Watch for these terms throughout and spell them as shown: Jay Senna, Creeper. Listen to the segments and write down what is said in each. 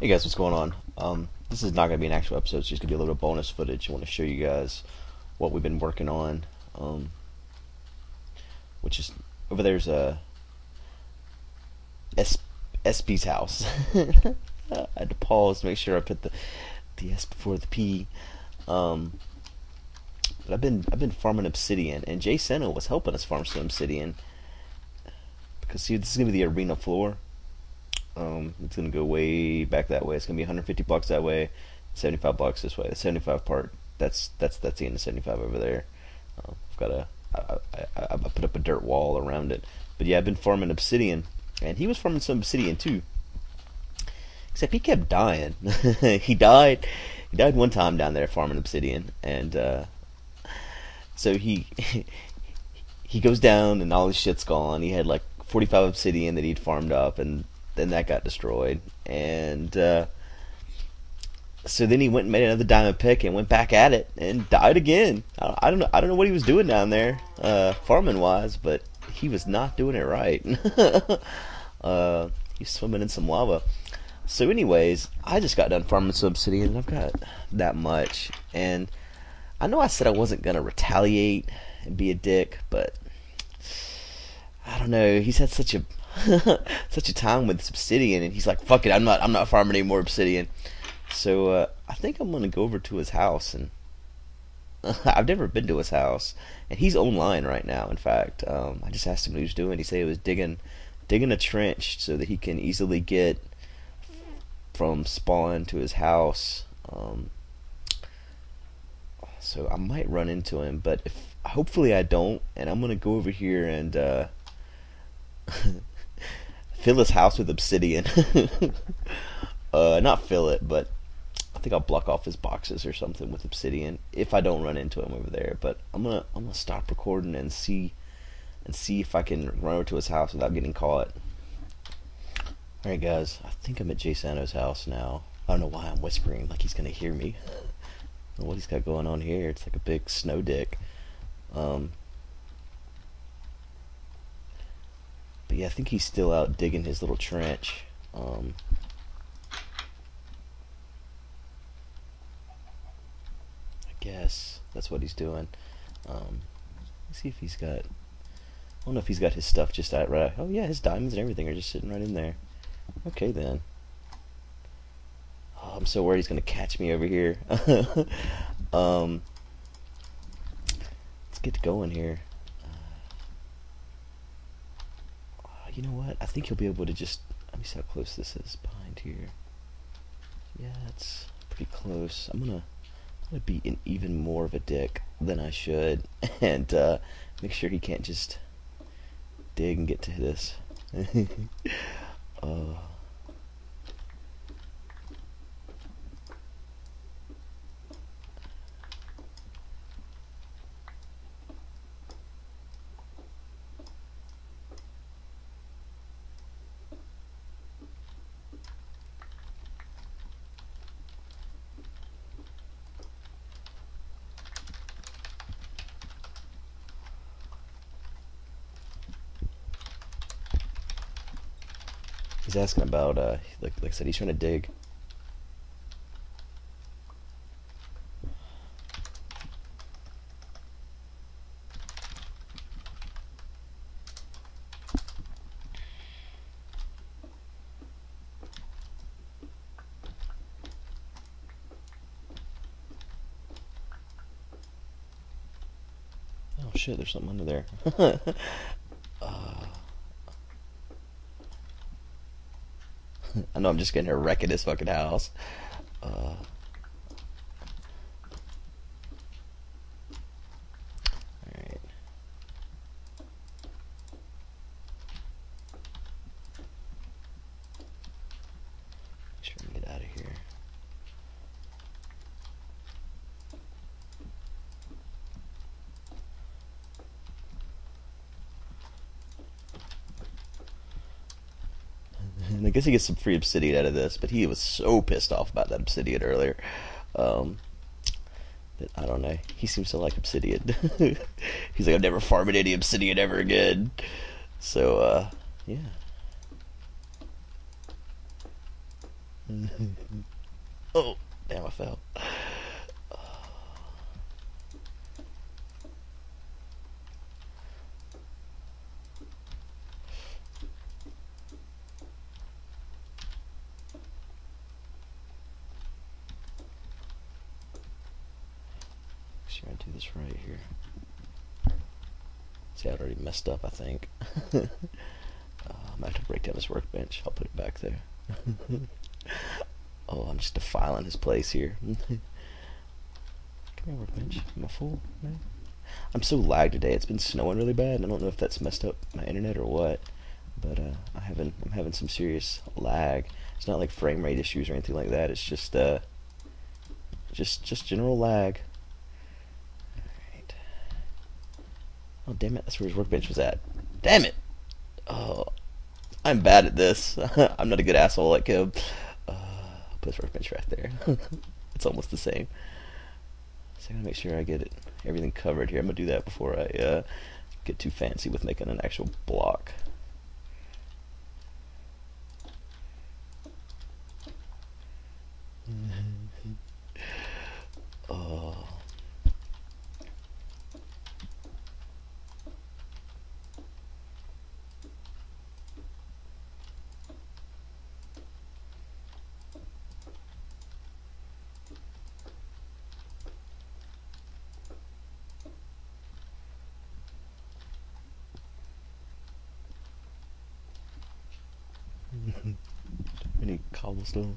Hey guys, what's going on? This is not going to be an actual episode, it's just going to be a little bonus footage. I want to show you guys what we've been working on, which is, over there's SP's house. I had to pause to make sure I put the S before the P. But I've been farming obsidian, and Jay Senna was helping us farm some obsidian, because see, this is going to be the arena floor. It's gonna go way back that way. It's gonna be 150 blocks that way, 75 blocks this way. The 75 part, that's the end of 75 over there. I've got I put up a dirt wall around it. But yeah, I've been farming obsidian, and he was farming some obsidian too. Except he kept dying. He died one time down there farming obsidian, and so he goes down, and all his shit's gone. He had like 45 obsidian that he'd farmed up, and then that got destroyed, and so then he went and made another diamond pick and went back at it and died again. I don't know what he was doing down there, farming wise, but he was not doing it right. He's swimming in some lava. So anyways, I just got done farming some obsidian, and I've got that much, and I know I said I wasn't gonna retaliate and be a dick, but I don't know, he's had such a time with this obsidian, and he's like, fuck it, I'm not farming any more obsidian. So I think I'm gonna go over to his house, and I've never been to his house, and he's online right now. In fact, I just asked him what he was doing. He said he was digging a trench so that he can easily get from spawn to his house. So I might run into him, but hopefully I don't, and I'm gonna go over here and fill his house with obsidian. Not fill it, but I think I'll block off his boxes or something with obsidian if I don't run into him over there. But I'm gonna stop recording and see if I can run over to his house without getting caught. All right, guys, I think I'm at Jay Senna's house now. I don't know why I'm whispering like he's gonna hear me. I don't know what he's got going on here. It's like a big snow dick. But yeah, I think he's still out digging his little trench. I guess that's what he's doing. Let's see if he's got... I don't know if he's got his stuff just out right. Oh yeah, his diamonds and everything are just sitting right in there. Okay then. Oh, I'm so worried he's going to catch me over here. Let's get going here. You know what? I think he'll be able to just... Let me see how close this is behind here. Yeah, it's pretty close. I'm gonna be an even more of a dick than I should, and make sure he can't just dig and get to this. He's asking about, like I said, he's trying to dig. Oh shit, there's something under there. I know I'm just getting her wrecking this fucking house. Alright. Make sure we get out of here. And I guess he gets some free obsidian out of this, but he was so pissed off about that obsidian earlier. That, I don't know. He seems to like obsidian. He's like, I've never farmed any obsidian ever again. So, yeah. Oh, damn, I fell. I'm gonna do this right here. See, I already messed up, I think. I'm gonna have to break down this workbench. I'll put it back there. Oh, I'm just defiling his place here. Come here, workbench. I'm a fool, man. I'm so lagged today. It's been snowing really bad. And I don't know if that's messed up my internet or what, but I'm having some serious lag. It's not like frame rate issues or anything like that. It's just general lag. Oh, damn it, that's where his workbench was at. Damn it! Oh, I'm bad at this. I'm not a good asshole like him. Put his workbench right there. It's almost the same. So I gotta make sure I get it, everything covered here. I'm gonna do that before I get too fancy with making an actual block. Oh. We need cobblestone.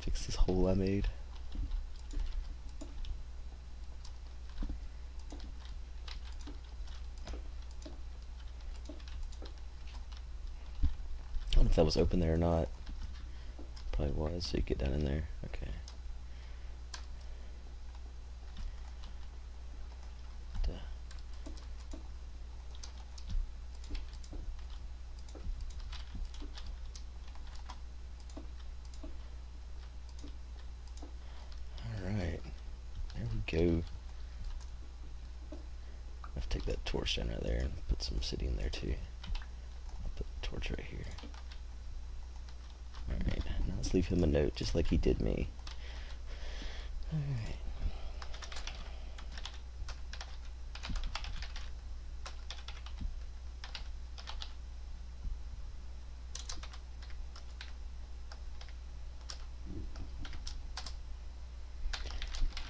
Fix this hole I made. I don't know if that was open there or not. Probably was, so you get down in there. Okay. Go. I have to take that torch down right there and put some obsidian in there too. I'll put the torch right here. Alright, now let's leave him a note just like he did me. Alright.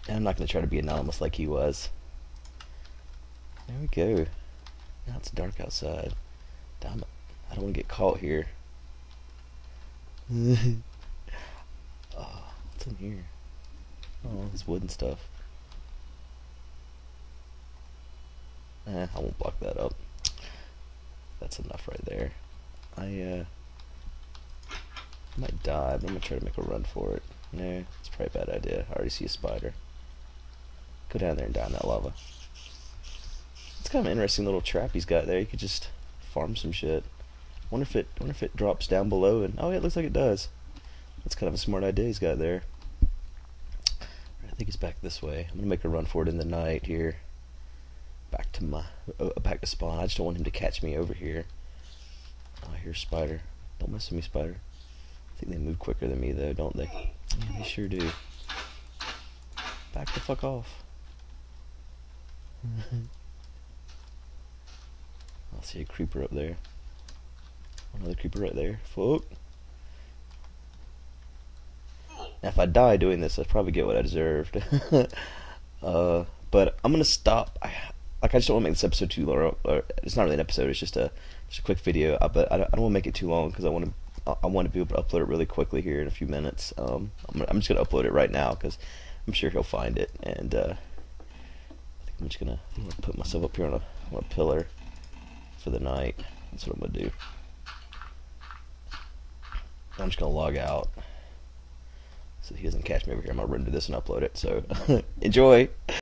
I'm not going to try to be anonymous like he was. There we go. Now it's dark outside. Damn it. I don't want to get caught here. Oh, what's in here? Oh, all this wood and stuff. Eh, I won't block that up. That's enough right there. I might die, but I'm going to try to make a run for it. No, it's probably a bad idea. I already see a spider. Go down there and die in that lava. It's kind of an interesting little trap he's got there. You could just farm some shit. Wonder if it drops down below and oh yeah, it looks like it does. That's kind of a smart idea he's got there. I think it's back this way. I'm gonna make a run for it in the night here. Back to spawn. I just don't want him to catch me over here. Oh, I hear a spider. Don't mess with me, spider. I think they move quicker than me though, don't they? Yeah, they sure do. Back the fuck off. I'll see a creeper up there. Another creeper right there. Fuck. Now if I die doing this, I'd probably get what I deserved. But I'm gonna stop. I just don't want to make this episode too long. Or, it's not really an episode. It's just a quick video. But I don't want to make it too long because I want to be able to upload it really quickly here in a few minutes. I'm just gonna upload it right now because I'm sure he'll find it. And I think I'm just gonna put myself up here on a pillar for the night. That's what I'm gonna do. I'm just gonna log out so he doesn't catch me over here. I'm gonna render this and upload it. So enjoy.